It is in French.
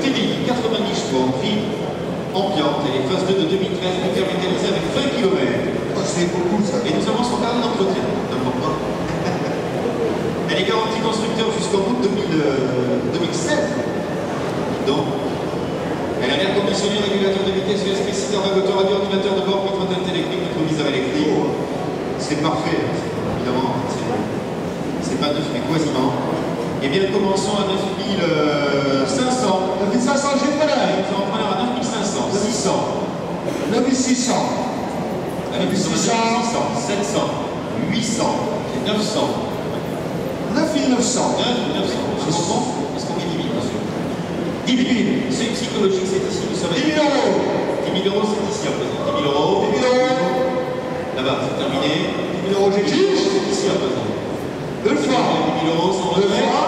TDI 90 bornes fines ambiantes et les phases 2 de 2013 nous permettent de réaliser avec 20 km. Oh, c'est beaucoup ça. Et nous avons son carnet d'entretien, important. Elle est garantie constructeur jusqu'en août 2016. Donc, elle a l'air conditionné, régulateur de vitesse, USB, système moteur, radio, ordinateur de bord, micro-antenne électrique, microviseur électrique. C'est parfait, évidemment, c'est pas neuf mais quasiment. Eh bien, commençons à 9500. 9500, j'ai pas là. Nous allons prendre à 9500, 600, 9600, 9600, 700, 800, 900, 9900. 9900. Je me trompe parce qu'on est 10 000, monsieur. 10 000. C'est psychologique, c'est ici. Nous sommes 10 000 euros. 10 000 euros, c'est ici en présent. 10 000 euros. 10 000 euros. Là-bas, c'est terminé. 10 000 euros, j'ai dit. C'est ici en présent. Deux fois. 10 000 euros, sans retrait.